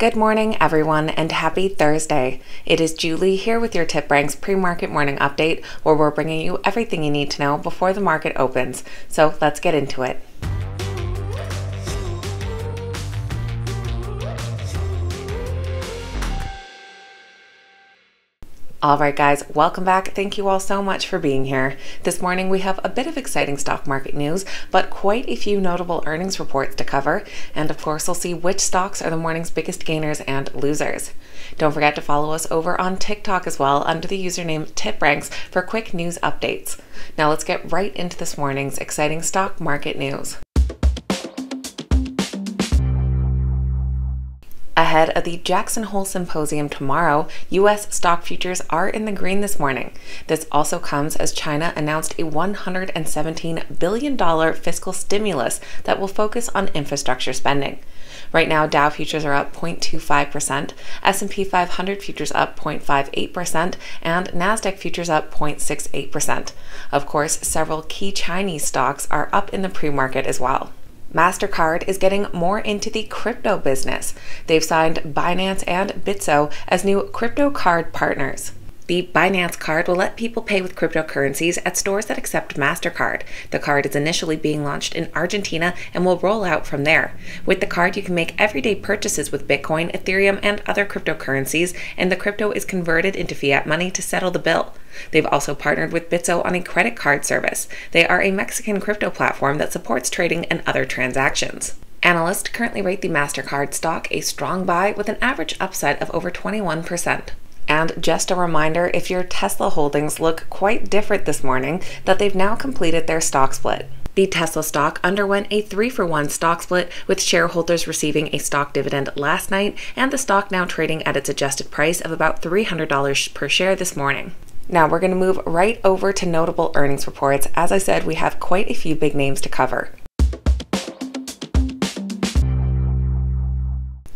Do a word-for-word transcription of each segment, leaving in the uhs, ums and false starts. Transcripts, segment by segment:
Good morning, everyone, and happy Thursday. It is Julie here with your TipRanks pre-market morning update, where we're bringing you everything you need to know before the market opens. So let's get into it. Alright guys, welcome back. Thank you all so much for being here. This morning we have a bit of exciting stock market news, but quite a few notable earnings reports to cover, and of course we'll see which stocks are the morning's biggest gainers and losers. Don't forget to follow us over on TikTok as well under the username TipRanks for quick news updates. Now let's get right into this morning's exciting stock market news. Ahead of the Jackson Hole Symposium tomorrow, U S stock futures are in the green this morning. This also comes as China announced a one hundred seventeen billion dollars fiscal stimulus that will focus on infrastructure spending. Right now, Dow futures are up zero point two five percent, S and P five hundred futures up zero point five eight percent, and NASDAQ futures up zero point six eight percent. Of course, several key Chinese stocks are up in the pre-market as well. MasterCard is getting more into the crypto business. They've signed Binance and Bitso as new crypto card partners. The Binance card will let people pay with cryptocurrencies at stores that accept MasterCard. The card is initially being launched in Argentina and will roll out from there. With the card, you can make everyday purchases with Bitcoin, Ethereum, and other cryptocurrencies, and the crypto is converted into fiat money to settle the bill. They've also partnered with Bitso on a credit card service. They are a Mexican crypto platform that supports trading and other transactions. Analysts currently rate the MasterCard stock a strong buy with an average upside of over twenty-one percent. And just a reminder, if your Tesla holdings look quite different this morning, that they've now completed their stock split. The Tesla stock underwent a three for one stock split, with shareholders receiving a stock dividend last night, and the stock now trading at its adjusted price of about three hundred dollars per share this morning. Now we're going to move right over to notable earnings reports. As I said, we have quite a few big names to cover.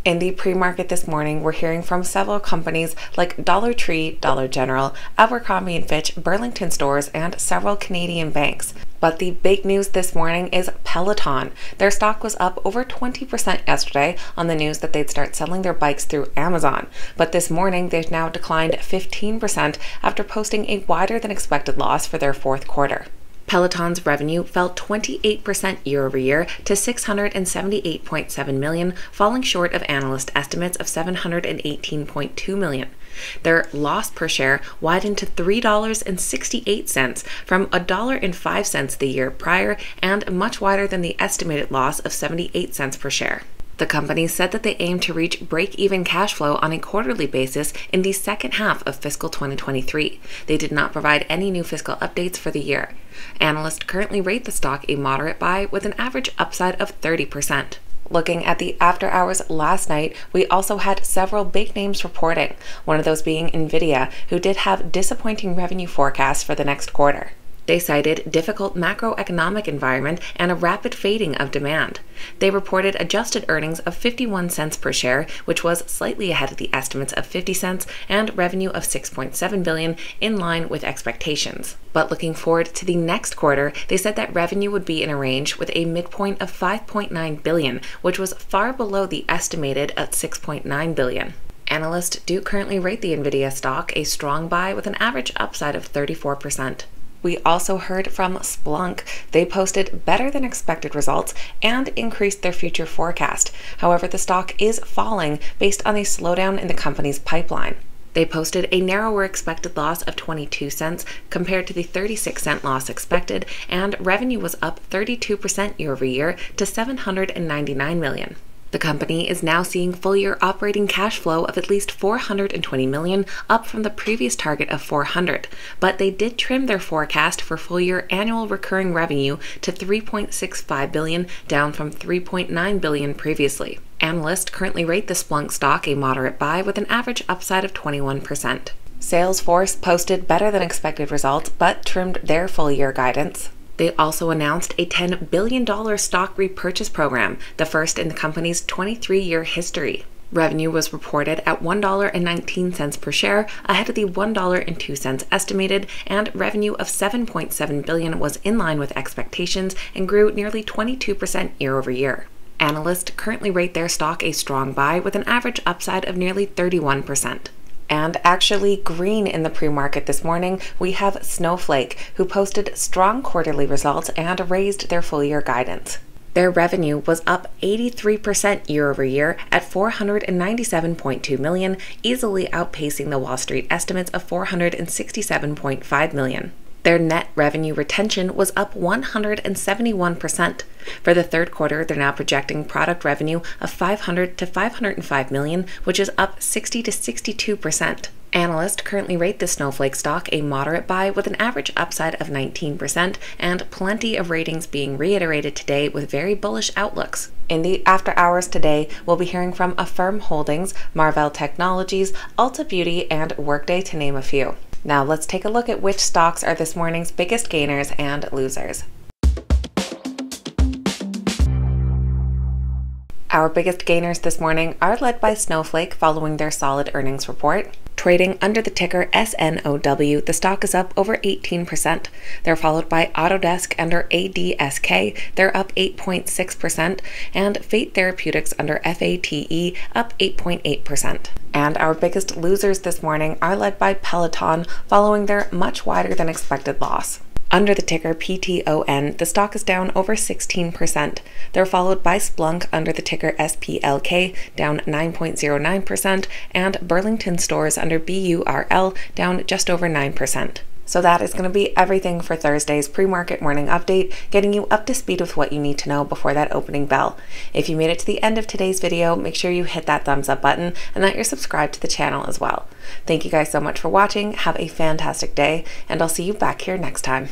In the pre-market this morning, we're hearing from several companies like Dollar Tree, Dollar General, Abercrombie and Fitch, Burlington Stores, and several Canadian banks. But the big news this morning is Peloton. Their stock was up over twenty percent yesterday on the news that they'd start selling their bikes through Amazon. But this morning, they've now declined fifteen percent after posting a wider than expected loss for their fourth quarter. Peloton's revenue fell twenty-eight percent year-over-year to six hundred seventy-eight point seven million dollars, falling short of analyst estimates of seven hundred eighteen point two million dollars. Their loss per share widened to three dollars and sixty-eight cents from one dollar and five cents the year prior, and much wider than the estimated loss of seventy-eight cents per share. The company said that they aim to reach break-even cash flow on a quarterly basis in the second half of fiscal twenty twenty-three. They did not provide any new fiscal updates for the year. Analysts currently rate the stock a moderate buy with an average upside of thirty percent. Looking at the after hours last night, we also had several big names reporting, one of those being Nvidia, who did have disappointing revenue forecasts for the next quarter. They cited difficult macroeconomic environment and a rapid fading of demand. They reported adjusted earnings of fifty-one cents per share, which was slightly ahead of the estimates of fifty cents, and revenue of six point seven billion dollars, in line with expectations. But looking forward to the next quarter, they said that revenue would be in a range with a midpoint of five point nine billion dollars, which was far below the estimated at six point nine billion dollars. Analysts do currently rate the Nvidia stock a strong buy with an average upside of thirty-four percent. We also heard from Splunk. They posted better than expected results and increased their future forecast. However, the stock is falling based on a slowdown in the company's pipeline. They posted a narrower expected loss of twenty-two cents compared to the thirty-six cent loss expected, and revenue was up thirty-two percent year over year to seven hundred ninety-nine million dollars. The company is now seeing full-year operating cash flow of at least four hundred twenty million dollars, up from the previous target of four hundred, but they did trim their forecast for full-year annual recurring revenue to three point six five billion dollars, down from three point nine billion dollars previously. Analysts currently rate the Splunk stock a moderate buy with an average upside of twenty-one percent. Salesforce posted better than expected results, but trimmed their full-year guidance. They also announced a ten billion dollars stock repurchase program, the first in the company's twenty-three year history. Revenue was reported at one dollar and nineteen cents per share, ahead of the one dollar and two cents estimated, and revenue of seven point seven billion dollars was in line with expectations and grew nearly twenty-two percent year over year. Analysts currently rate their stock a strong buy with an average upside of nearly thirty-one percent. And actually green in the pre-market this morning, we have Snowflake, who posted strong quarterly results and raised their full-year guidance. Their revenue was up eighty-three percent year over year at four hundred ninety-seven point two million dollars, easily outpacing the Wall Street estimates of four hundred sixty-seven point five million dollars. Their net revenue retention was up one hundred seventy-one percent. For the third quarter, they're now projecting product revenue of five hundred to five hundred five million dollars, which is up sixty to sixty-two percent. Analysts currently rate the Snowflake stock a moderate buy with an average upside of nineteen percent and plenty of ratings being reiterated today with very bullish outlooks. In the after hours today, we'll be hearing from Affirm Holdings, Marvell Technologies, Ulta Beauty, and Workday, to name a few. Now let's take a look at which stocks are this morning's biggest gainers and losers. Our biggest gainers this morning are led by Snowflake following their solid earnings report. Trading under the ticker S N O W, the stock is up over eighteen percent. They're followed by Autodesk under A D S K, they're up eight point six percent, and Fate Therapeutics under F A T E, up eight point eight percent. And our biggest losers this morning are led by Peloton following their much wider than expected loss. Under the ticker P T O N, the stock is down over sixteen percent. They're followed by Splunk under the ticker S P L K, down nine point zero nine percent, and Burlington Stores under B U R L, down just over nine percent. So that is going to be everything for Thursday's pre-market morning update, getting you up to speed with what you need to know before that opening bell. If you made it to the end of today's video, make sure you hit that thumbs up button and that you're subscribed to the channel as well. Thank you guys so much for watching, have a fantastic day, and I'll see you back here next time.